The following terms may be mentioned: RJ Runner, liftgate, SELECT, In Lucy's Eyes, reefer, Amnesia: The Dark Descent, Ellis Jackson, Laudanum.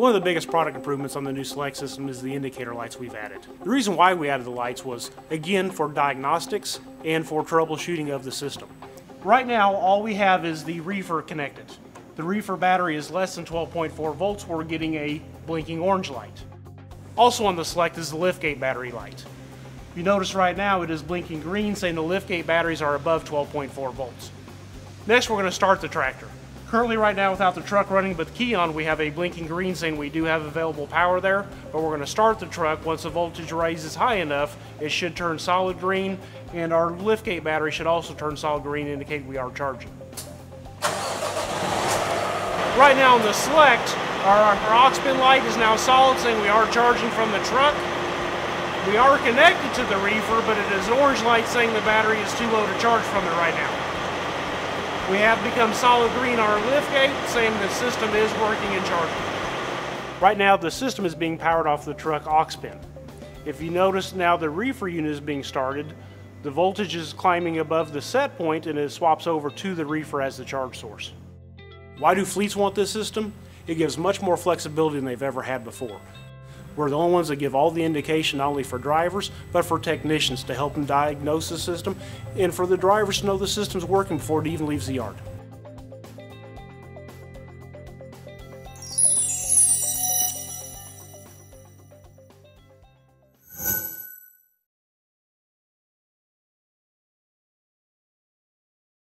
One of the biggest product improvements on the new Select system is the indicator lights we've added. The reason why we added the lights was, again, for diagnostics and for troubleshooting of the system. Right now, all we have is the reefer connected. The reefer battery is less than 12.4 volts. We're getting a blinking orange light. Also on the Select is the liftgate battery light. You notice right now it is blinking green, saying the liftgate batteries are above 12.4 volts. Next, we're going to start the tractor. Currently right now, without the truck running but the key on, we have a blinking green saying we do have available power there, but we're going to start the truck. Once the voltage raises high enough, it should turn solid green, and our liftgate battery should also turn solid green, indicating we are charging. Right now on the Select, our aux bin light is now solid, saying we are charging from the truck. We are connected to the reefer, but it is an orange light saying the battery is too low to charge from it right now. We have become solid green on our liftgate, saying the system is working and charging. Right now the system is being powered off the truck aux bin. If you notice now the reefer unit is being started, the voltage is climbing above the set point and it swaps over to the reefer as the charge source. Why do fleets want this system? It gives much more flexibility than they've ever had before. We're the only ones that give all the indication, not only for drivers, but for technicians to help them diagnose the system, and for the drivers to know the system's working before it even leaves the yard.